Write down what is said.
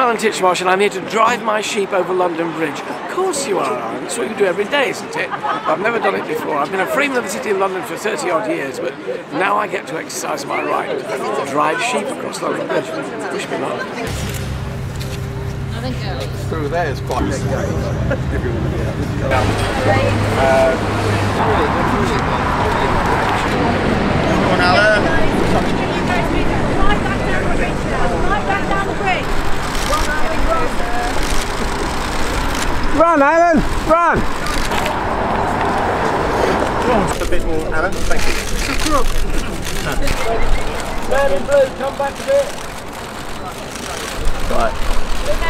I'm Alan Titchmarsh and I'm here to drive my sheep over London Bridge. Of course you are, Alan. That's what you do every day, isn't it? I've never done it before. I've been a freeman of the city of London for 30-odd years, but now I get to exercise my right to drive sheep across London Bridge. Wish me luck. Through there is quite a Run, Alan! Run! A bit more, Alan. Thank you. It's a crook. Man in blue, come back to it. Right.